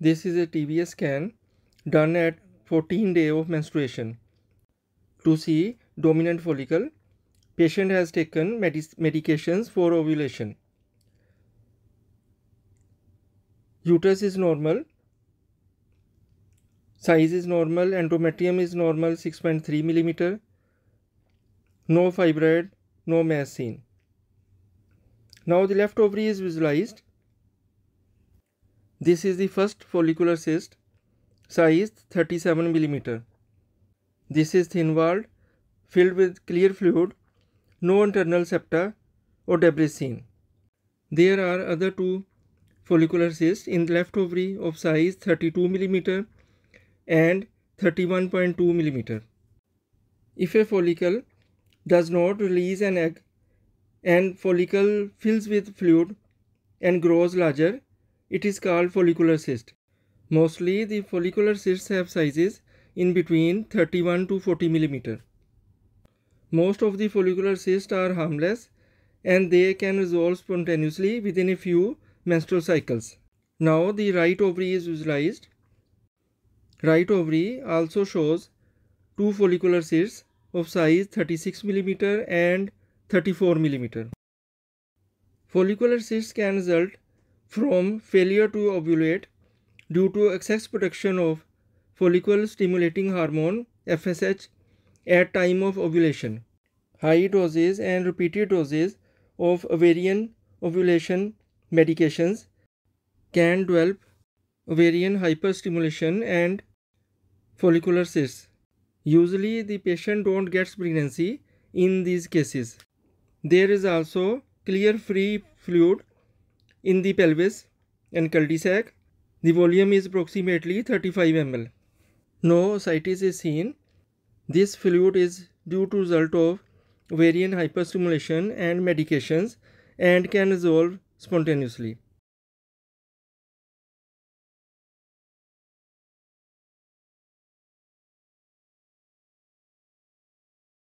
This is a TVS scan done at 14th day of menstruation to see dominant follicle. Patient has taken medications for ovulation. Uterus is normal, size is normal, endometrium is normal, 6.3 mm, no fibroid, no mass seen. Now the left ovary is visualized. This is the first follicular cyst, size 37 mm. This is thin walled, filled with clear fluid, no internal septa or debris seen. There are other two follicular cysts in the left ovary of size 32 mm and 31.2 mm. If a follicle does not release an egg and follicle fills with fluid and grows larger, it is called follicular cyst. Mostly the follicular cysts have sizes in between 31 to 40 mm. Most of the follicular cysts are harmless and they can resolve spontaneously within a few menstrual cycles. Now the right ovary is visualized. Right ovary also shows two follicular cysts of size 36 mm and 34 mm. Follicular cysts can result from failure to ovulate due to excess production of follicle stimulating hormone FSH at time of ovulation. High doses and repeated doses of ovarian ovulation medications can develop ovarian hyperstimulation and follicular cysts. Usually the patient don't get pregnancy in these cases. There is also clear free fluid in the pelvis and cul-de-sac. The volume is approximately 35 ml. No ascites is seen. This fluid is due to result of ovarian hyperstimulation and medications and can resolve spontaneously.